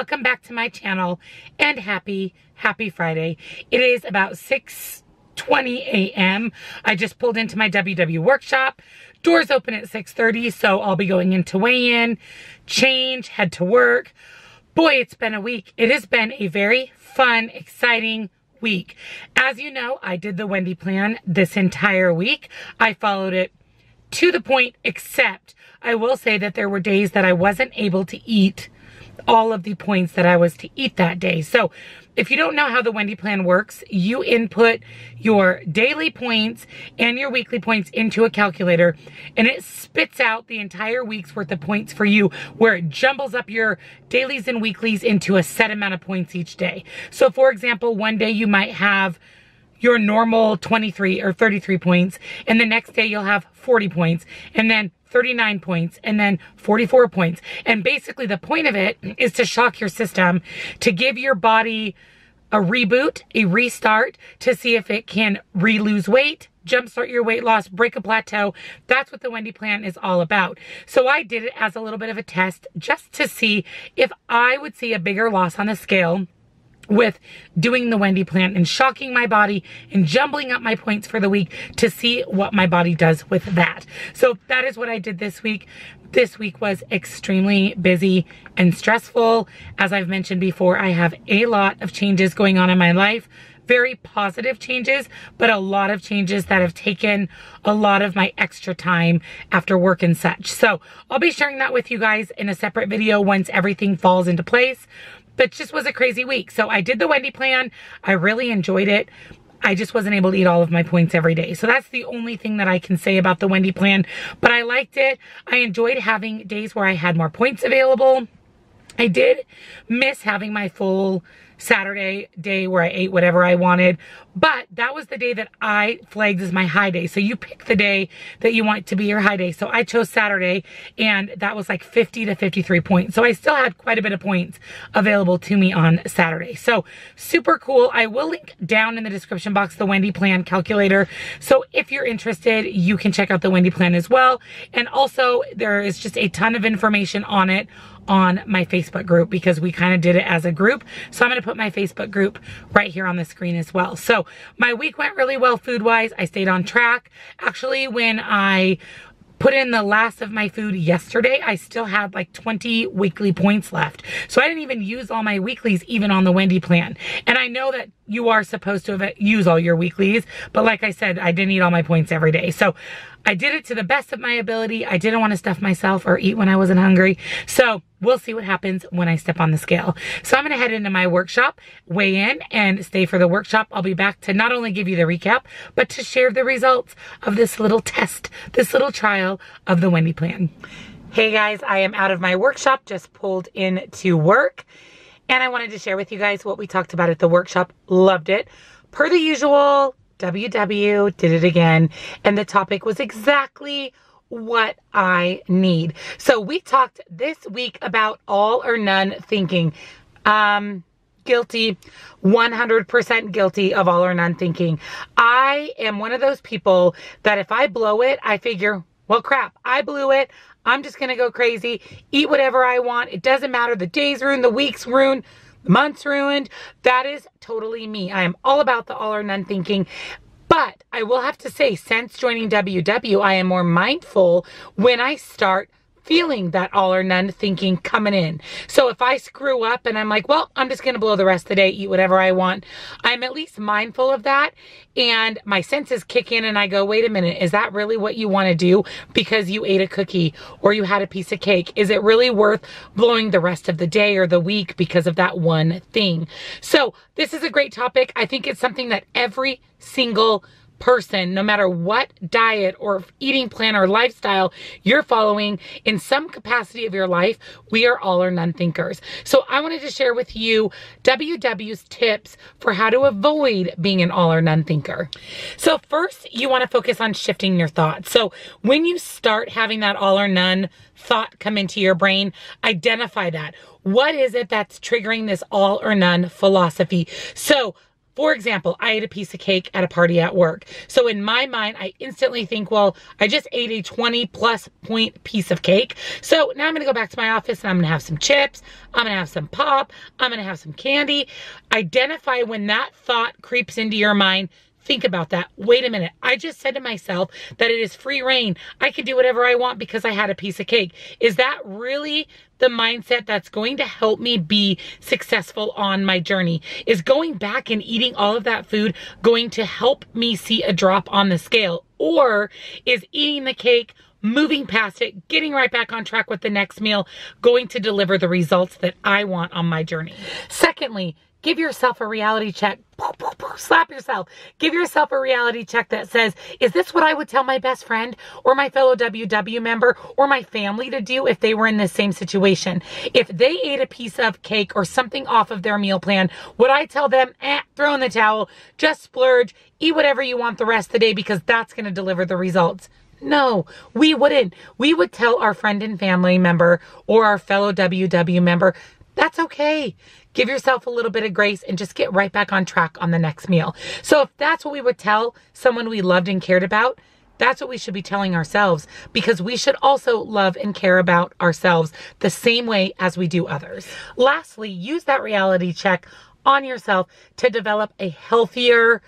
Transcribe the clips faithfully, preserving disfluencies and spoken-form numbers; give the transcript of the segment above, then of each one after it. welcome back to my channel, and happy, happy Friday. It is about six twenty a m I just pulled into my W W workshop. Doors open at six thirty, so I'll be going into weigh-in, change, head to work. Boy, it's been a week. It has been a very fun, exciting week. As you know, I did the Wendie Plan this entire week. I followed it to the point, except I will say that there were days that I wasn't able to eat all of the points that I was to eat that day. So if you don't know how the Wendie Plan works, you input your daily points and your weekly points into a calculator, and it spits out the entire week's worth of points for you, where it jumbles up your dailies and weeklies into a set amount of points each day. So for example, one day you might have your normal twenty-three or thirty-three points, and the next day you'll have forty points, and then thirty-nine points, and then forty-four points. And basically the point of it is to shock your system, to give your body a reboot, a restart, to see if it can re-lose weight, jumpstart your weight loss, break a plateau. That's what the Wendie Plan is all about. So I did it as a little bit of a test, just to see if I would see a bigger loss on the scale with doing the Wendie Plan and shocking my body and jumbling up my points for the week, to see what my body does with that. So that is what I did this week. This week was extremely busy and stressful. As I've mentioned before, I have a lot of changes going on in my life. Very positive changes, but a lot of changes that have taken a lot of my extra time after work and such. So I'll be sharing that with you guys in a separate video once everything falls into place. But just was a crazy week. So I did the Wendie Plan. I really enjoyed it. I just wasn't able to eat all of my points every day. So that's the only thing that I can say about the Wendie Plan. But I liked it. I enjoyed having days where I had more points available. I did miss having my full Saturday day where I ate whatever I wanted, but that was the day that I flagged as my high day. So you pick the day that you want to be your high day. So I chose Saturday, and that was like fifty to fifty-three points. So I still had quite a bit of points available to me on Saturday. So super cool. I will link down in the description box the Wendie Plan calculator. So if you're interested, you can check out the Wendie Plan as well. And also there is just a ton of information on it on my Facebook group, because we kind of did it as a group. So I'm going to put my Facebook group right here on the screen as well. So my week went really well food wise. I stayed on track. Actually, when I put in the last of my food yesterday, I still had like twenty weekly points left. So I didn't even use all my weeklies, even on the Wendie Plan. And I know that you are supposed to have used all your weeklies, but like I said, I didn't eat all my points every day. So I did it to the best of my ability. I didn't want to stuff myself or eat when I wasn't hungry. So we'll see what happens when I step on the scale. So I'm going to head into my workshop, weigh in, and stay for the workshop. I'll be back to not only give you the recap, but to share the results of this little test, this little trial of the Wendie Plan. Hey guys, I am out of my workshop, just pulled in to work. And I wanted to share with you guys what we talked about at the workshop. Loved it. Per the usual, W W did it again, and the topic was exactly what I need. So we talked this week about all or none thinking. Um, guilty, one hundred percent guilty of all or none thinking. I am one of those people that if I blow it, I figure, well, crap, I blew it. I'm just going to go crazy, eat whatever I want. It doesn't matter. The day's ruined, the week's ruined, months ruined. That is totally me. I am all about the all or none thinking. But I will have to say, since joining W W, I am more mindful when I start feeling that all or none thinking coming in. So if I screw up and I'm like, well, I'm just going to blow the rest of the day, eat whatever I want, I'm at least mindful of that. And my senses kick in and I go, wait a minute, is that really what you want to do because you ate a cookie or you had a piece of cake? Is it really worth blowing the rest of the day or the week because of that one thing? So this is a great topic. I think it's something that every single person, no matter what diet or eating plan or lifestyle you're following, in some capacity of your life, we are all or none thinkers. So I wanted to share with you W W's tips for how to avoid being an all or none thinker. So first, you want to focus on shifting your thoughts. So when you start having that all or none thought come into your brain, identify that. What is it that's triggering this all or none philosophy? So For example, I ate a piece of cake at a party at work. So in my mind, I instantly think, well, I just ate a twenty plus point piece of cake. So now I'm gonna go back to my office and I'm gonna have some chips, I'm gonna have some pop, I'm gonna have some candy. Identify when that thought creeps into your mind. Think about that. Wait a minute. I just said to myself that it is free reign. I can do whatever I want because I had a piece of cake. Is that really the mindset that's going to help me be successful on my journey? Is going back and eating all of that food going to help me see a drop on the scale? Or is eating the cake, moving past it, getting right back on track with the next meal, going to deliver the results that I want on my journey? Secondly, give yourself a reality check. Slap yourself. Give yourself a reality check that says, is this what I would tell my best friend or my fellow W W member or my family to do if they were in this same situation? If they ate a piece of cake or something off of their meal plan, would I tell them, eh, throw in the towel, just splurge, eat whatever you want the rest of the day because that's going to deliver the results? No, we wouldn't. We would tell our friend and family member or our fellow W W member, that's okay. Give yourself a little bit of grace and just get right back on track on the next meal. So if that's what we would tell someone we loved and cared about, that's what we should be telling ourselves, because we should also love and care about ourselves the same way as we do others. Lastly, use that reality check on yourself to develop a healthier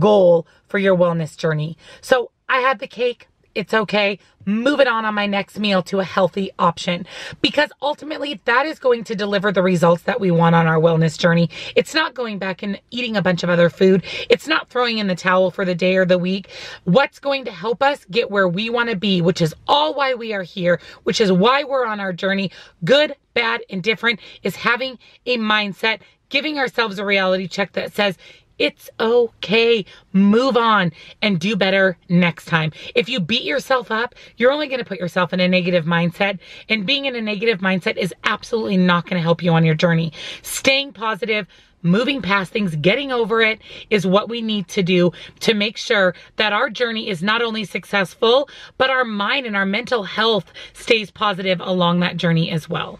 goal for your wellness journey. So I had the cake. It's okay. Move it on on my next meal to a healthy option, because ultimately that is going to deliver the results that we want on our wellness journey. It's not going back and eating a bunch of other food. It's not throwing in the towel for the day or the week. What's going to help us get where we want to be, which is all why we are here, which is why we're on our journey, good, bad, and different, is having a mindset, giving ourselves a reality check that says, it's okay, move on and do better next time. If you beat yourself up, you're only gonna put yourself in a negative mindset, and being in a negative mindset is absolutely not gonna help you on your journey. Staying positive, moving past things, getting over it is what we need to do to make sure that our journey is not only successful, but our mind and our mental health stays positive along that journey as well.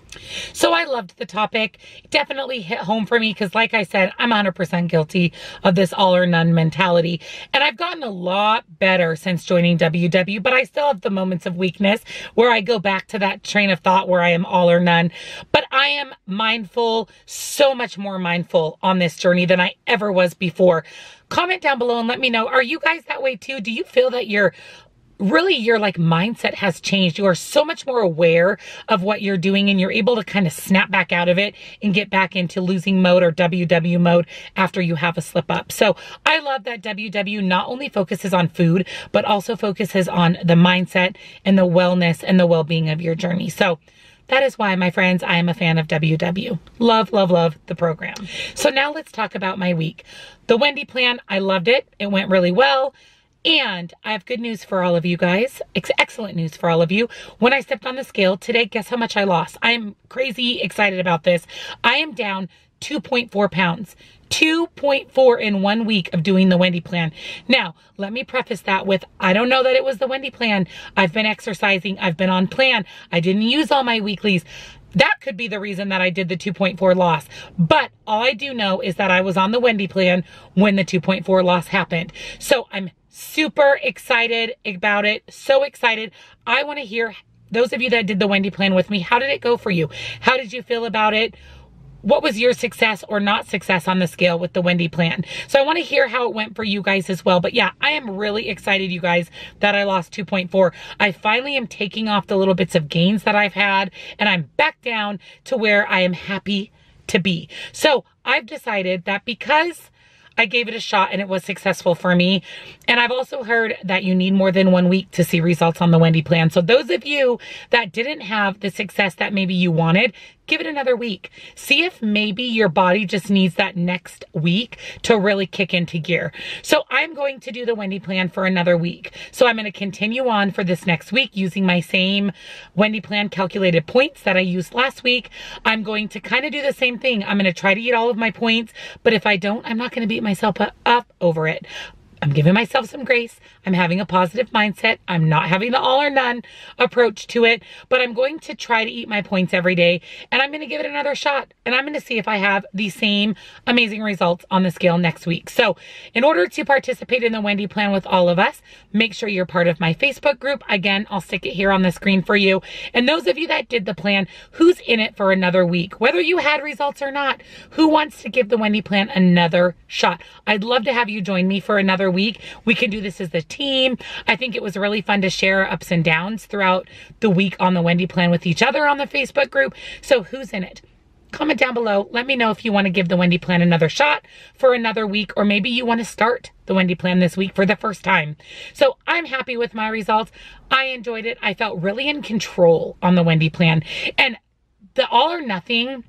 So I loved the topic. It definitely hit home for me because, like I said, I'm one hundred percent guilty of this all or none mentality. And I've gotten a lot better since joining W W, but I still have the moments of weakness where I go back to that train of thought where I am all or none. But I am mindful, so much more mindful on this journey than I ever was before. Comment down below and let me know, are you guys that way too? Do you feel that you're really, your like mindset has changed? You are so much more aware of what you're doing and you're able to kind of snap back out of it and get back into losing mode or W W mode after you have a slip up. So I love that W W not only focuses on food, but also focuses on the mindset and the wellness and the well-being of your journey. So that is why, my friends, I am a fan of W W. Love, love, love the program. So now let's talk about my week. The Wendie Plan, I loved it. It went really well. And I have good news for all of you guys. Ex excellent news for all of you. When I stepped on the scale today, guess how much I lost? I'm crazy excited about this. I am down two point four pounds. two point four in one week of doing the Wendie Plan. Now, let me preface that with, I don't know that it was the Wendie Plan. I've been exercising. I've been on plan. I didn't use all my weeklies. That could be the reason that I did the two point four loss. But all I do know is that I was on the Wendie Plan when the two point four loss happened. So I'm super excited about it. So excited. I want to hear, those of you that did the Wendie Plan with me, how did it go for you? How did you feel about it? What was your success or not success on the scale with the Wendie Plan? So I want to hear how it went for you guys as well. But yeah, I am really excited, you guys, that I lost two point four. I finally am taking off the little bits of gains that I've had, and I'm back down to where I am happy to be. So I've decided that because I gave it a shot and it was successful for me. And I've also heard that you need more than one week to see results on the Wendie Plan. So those of you that didn't have the success that maybe you wanted, give it another week. See if maybe your body just needs that next week to really kick into gear. So I'm going to do the Wendie Plan for another week. So I'm going to continue on for this next week using my same Wendie Plan calculated points that I used last week. I'm going to kind of do the same thing. I'm going to try to eat all of my points, but if I don't, I'm not going to beat myself up over it. I'm giving myself some grace. I'm having a positive mindset. I'm not having the all or none approach to it, but I'm going to try to eat my points every day, and I'm going to give it another shot, and I'm going to see if I have the same amazing results on the scale next week. So in order to participate in the Wendie Plan with all of us, make sure you're part of my Facebook group. Again, I'll stick it here on the screen for you. And those of you that did the plan, who's in it for another week, whether you had results or not, who wants to give the Wendie Plan another shot? I'd love to have you join me for another week. We can do this as a team. I think it was really fun to share ups and downs throughout the week on the Wendie Plan with each other on the Facebook group. So who's in it? Comment down below. Let me know if you want to give the Wendie Plan another shot for another week, or maybe you want to start the Wendie Plan this week for the first time. So I'm happy with my results. I enjoyed it. I felt really in control on the Wendie Plan, and the all or nothing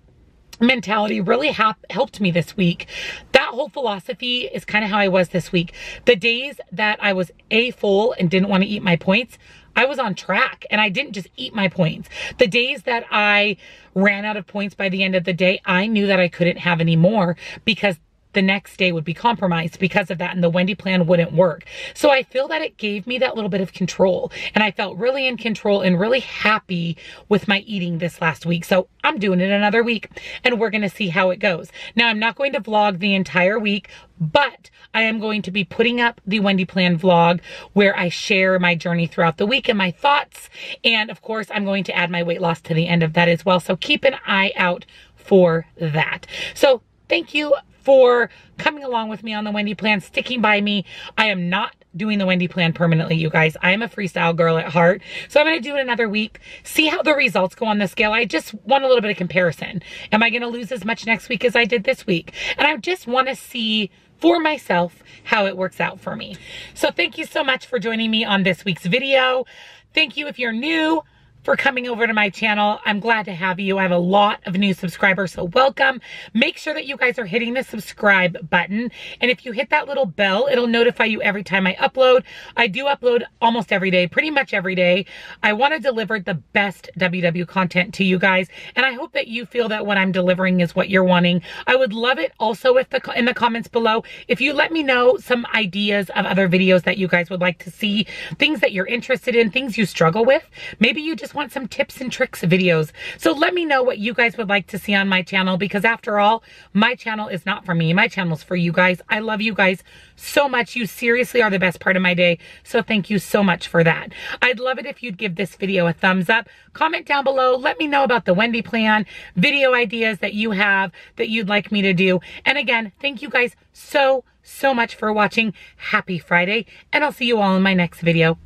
mentality really ha- helped me this week. That whole philosophy is kind of how I was this week. The days that I was a full and didn't want to eat my points, I was on track and I didn't just eat my points. The days that I ran out of points by the end of the day, I knew that I couldn't have any more because the next day would be compromised because of that, and the Wendie Plan wouldn't work. So I feel that it gave me that little bit of control, and I felt really in control and really happy with my eating this last week. So I'm doing it another week, and we're going to see how it goes. Now, I'm not going to vlog the entire week, but I am going to be putting up the Wendie Plan vlog where I share my journey throughout the week and my thoughts. And of course, I'm going to add my weight loss to the end of that as well. So keep an eye out for that. So thank you for coming along with me on the Wendie Plan, sticking by me. I am not doing the Wendie Plan permanently, you guys. I am a freestyle girl at heart. So I'm going to do it another week, see how the results go on the scale. I just want a little bit of comparison. Am I going to lose as much next week as I did this week? And I just want to see for myself how it works out for me. So thank you so much for joining me on this week's video. Thank you if you're new for coming over to my channel. I'm glad to have you. I have a lot of new subscribers, so welcome. Make sure that you guys are hitting the subscribe button, and if you hit that little bell, it'll notify you every time I upload. I do upload almost every day, pretty much every day. I want to deliver the best W W content to you guys, and I hope that you feel that what I'm delivering is what you're wanting. I would love it also if the in the comments below, if you let me know some ideas of other videos that you guys would like to see, things that you're interested in, things you struggle with. Maybe you just want some tips and tricks videos. So let me know what you guys would like to see on my channel, because after all, my channel is not for me. My channel's for you guys. I love you guys so much. You seriously are the best part of my day. So thank you so much for that. I'd love it if you'd give this video a thumbs up. Comment down below. Let me know about the Wendie Plan, video ideas that you have that you'd like me to do. And again, thank you guys so, so much for watching. Happy Friday, and I'll see you all in my next video.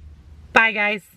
Bye, guys.